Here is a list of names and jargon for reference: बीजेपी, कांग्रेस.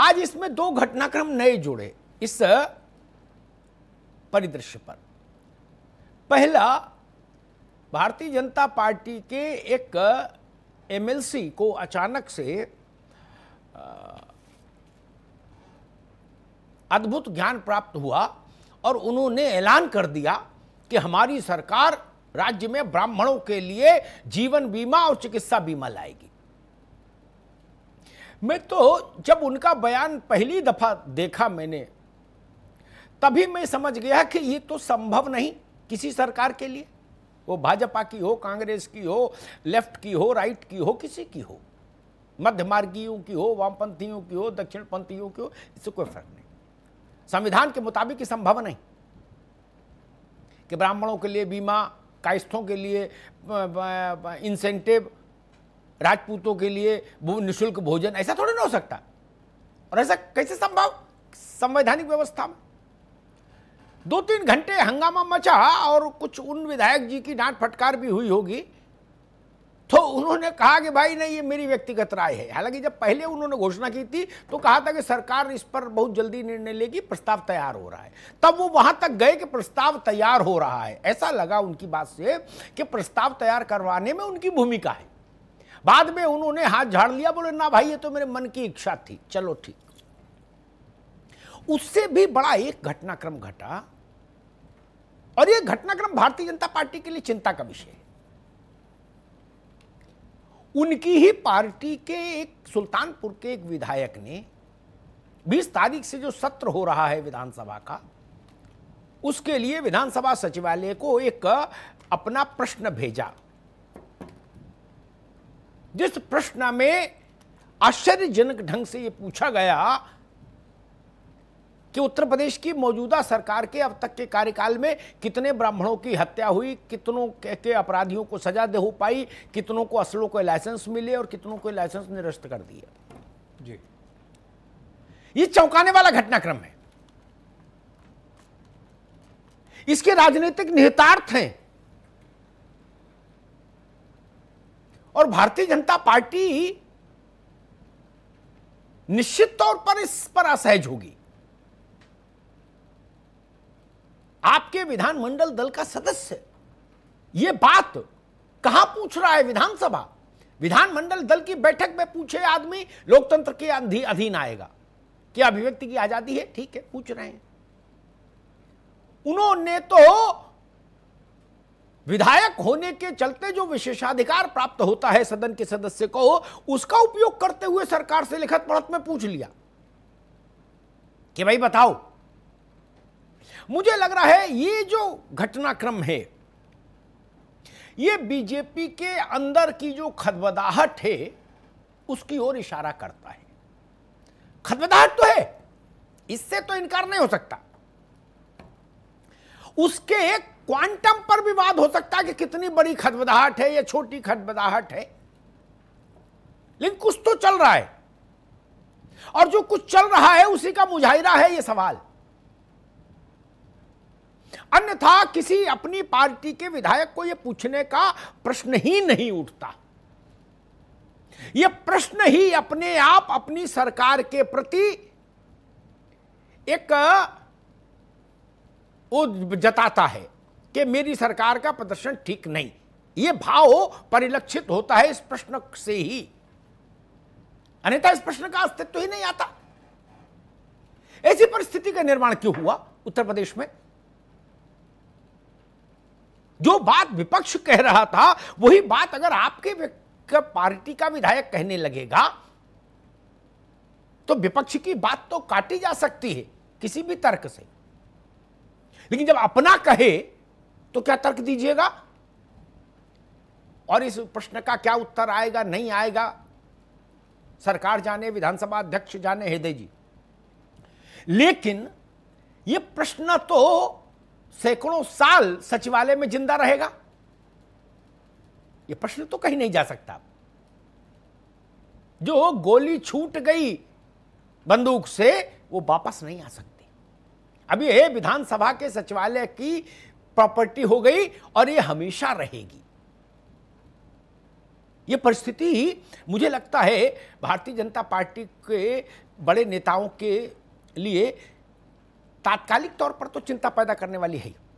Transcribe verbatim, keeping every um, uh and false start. आज इसमें दो घटनाक्रम नए जुड़े इस परिदृश्य पर। पहला, भारतीय जनता पार्टी के एक एमएलसी को अचानक से अद्भुत ज्ञान प्राप्त हुआ और उन्होंने ऐलान कर दिया कि हमारी सरकार राज्य में ब्राह्मणों के लिए जीवन बीमा और चिकित्सा बीमा लाएगी। मैं तो जब उनका बयान पहली दफा देखा मैंने, तभी मैं समझ गया कि ये तो संभव नहीं किसी सरकार के लिए, वो भाजपा की हो, कांग्रेस की हो, लेफ्ट की हो, राइट की हो, किसी की हो, मध्यमार्गियों की हो, वामपंथियों की हो, दक्षिणपंथियों की हो, इससे कोई फर्क नहीं। संविधान के मुताबिक ये संभव नहीं कि ब्राह्मणों के लिए बीमा, कायस्थों के लिए इंसेंटिव, राजपूतों के लिए निःशुल्क भोजन, ऐसा थोड़ी ना हो सकता। और ऐसा कैसे संभव संवैधानिक व्यवस्था में? दो तीन घंटे हंगामा मचा और कुछ उन विधायक जी की डांट फटकार भी हुई होगी, तो उन्होंने कहा कि भाई नहीं, ये मेरी व्यक्तिगत राय है। हालांकि जब पहले उन्होंने घोषणा की थी तो कहा था कि सरकार इस पर बहुत जल्दी निर्णय लेगी, प्रस्ताव तैयार हो रहा है, तब वो वहां तक गए कि प्रस्ताव तैयार हो रहा है। ऐसा लगा उनकी बात से कि प्रस्ताव तैयार करवाने में उनकी भूमिका है। बाद में उन्होंने हाथ झाड़ लिया, बोले ना भाई, ये तो मेरे मन की इच्छा थी, चलो ठीक। उससे भी बड़ा एक घटनाक्रम घटा और यह घटनाक्रम भारतीय जनता पार्टी के लिए चिंता का विषय है। उनकी ही पार्टी के एक सुल्तानपुर के एक विधायक ने बीस तारीख से जो सत्र हो रहा है विधानसभा का, उसके लिए विधानसभा सचिवालय को एक अपना प्रश्न भेजा, जिस प्रश्न में आश्चर्यजनक ढंग से यह पूछा गया कि उत्तर प्रदेश की मौजूदा सरकार के अब तक के कार्यकाल में कितने ब्राह्मणों की हत्या हुई, कितनों के अपराधियों को सजा दे हो पाई, कितनों को असलों को लाइसेंस मिले और कितनों को लाइसेंस निरस्त कर दिया। जी, ये चौंकाने वाला घटनाक्रम है। इसके राजनीतिक निहितार्थ हैं और भारतीय जनता पार्टी निश्चित तौर पर इस पर असहज होगी। आपके विधानमंडल दल का सदस्य यह बात कहां पूछ रहा है? विधानसभा, विधानमंडल दल की बैठक में पूछे आदमी लोकतंत्र के अधीन आएगा। क्या अभिव्यक्ति की आजादी है? ठीक है, पूछ रहे हैं। उन्होंने तो विधायक होने के चलते जो विशेषाधिकार प्राप्त होता है सदन के सदस्य को, उसका उपयोग करते हुए सरकार से लिखत पढ़त में पूछ लिया कि भाई बताओ। मुझे लग रहा है ये जो घटनाक्रम है, ये बीजेपी के अंदर की जो खदबदाहट है उसकी ओर इशारा करता है। खदबदाहट तो है, इससे तो इनकार नहीं हो सकता। उसके एक क्वांटम पर विवाद हो सकता है कि कितनी बड़ी खदबदाहट है या छोटी खदबदाहट है, लेकिन कुछ तो चल रहा है और जो कुछ चल रहा है उसी का मुजाहिरा है यह सवाल। अन्यथा किसी अपनी पार्टी के विधायक को यह पूछने का प्रश्न ही नहीं उठता। यह प्रश्न ही अपने आप अपनी सरकार के प्रति एक वो जताता है कि मेरी सरकार का प्रदर्शन ठीक नहीं, यह भाव परिलक्षित होता है इस प्रश्न से ही। अन्यथा इस प्रश्न का अस्तित्व ही नहीं आता। ऐसी परिस्थिति का निर्माण क्यों हुआ उत्तर प्रदेश में? जो बात विपक्ष कह रहा था वही बात अगर आपके पार्टी का विधायक कहने लगेगा तो विपक्ष की बात तो काटी जा सकती है किसी भी तर्क से, लेकिन जब अपना कहे तो क्या तर्क दीजिएगा? और इस प्रश्न का क्या उत्तर आएगा, नहीं आएगा, सरकार जाने, विधानसभा अध्यक्ष जाने, हृदय जी। लेकिन यह प्रश्न तो सैकड़ों साल सचिवालय में जिंदा रहेगा। यह प्रश्न तो कहीं नहीं जा सकता। जो गोली छूट गई बंदूक से वो वापस नहीं आ सकती। अब यह विधानसभा के सचिवालय की प्रॉपर्टी हो गई और यह हमेशा रहेगी। ये परिस्थिति मुझे लगता है भारतीय जनता पार्टी के बड़े नेताओं के लिए तात्कालिक तौर पर तो चिंता पैदा करने वाली है।